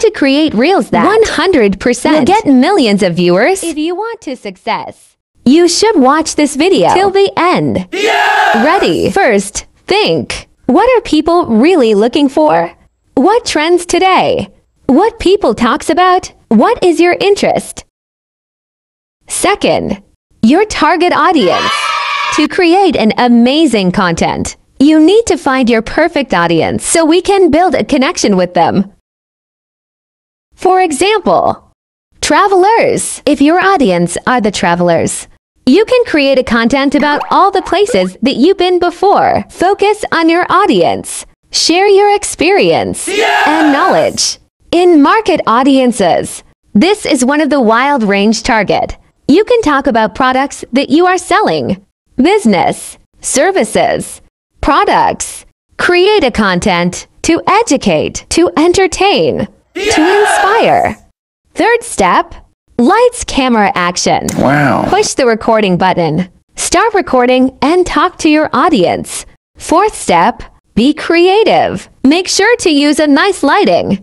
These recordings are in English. how to create reels that 100% will get millions of viewers. If you want to success, you should watch this video till the end. Yes! Ready? First, think. What are people really looking for? What trends today? What people talks about? What is your interest? Second, your target audience. To create an amazing content, you need to find your perfect audience so we can build a connection with them. For example, travelers. If your audience are the travelers, you can create a content about all the places that you've been before. Focus on your audience. Share your experience and knowledge. In market audiences, this is one of the wide range target. You can talk about products that you are selling, business, services, products. Create a content to educate, to entertain, to inspire. Third step, lights, camera, action. Wow. Push the recording button. Start recording and talk to your audience. Fourth step, be creative. Make sure to use a nice lighting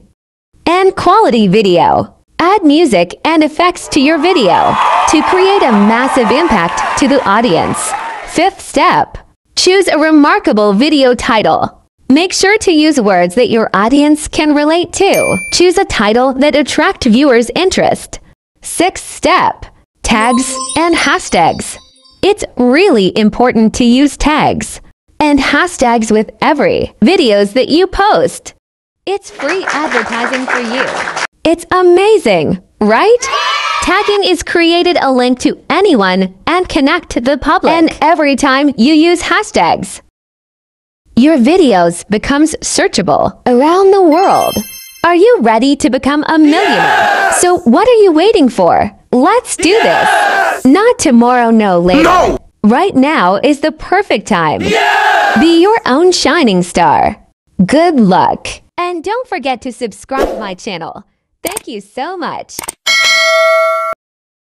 and quality video. Add music and effects to your video to create a massive impact to the audience. Fifth step, choose a remarkable video title. Make sure to use words that your audience can relate to. Choose a title that attracts viewers' interest. Sixth step, tags and hashtags. It's really important to use tags and hashtags with every videos that you post. It's free advertising for you. It's amazing, right? Tagging is created a link to anyone and connect the public. And every time you use hashtags, your videos becomes searchable around the world. Are you ready to become a millionaire? Yes! So what are you waiting for? Let's do this. Not tomorrow, no later. No! Right now is the perfect time. Yes! Be your own shining star. Good luck. And don't forget to subscribe my channel. Thank you so much.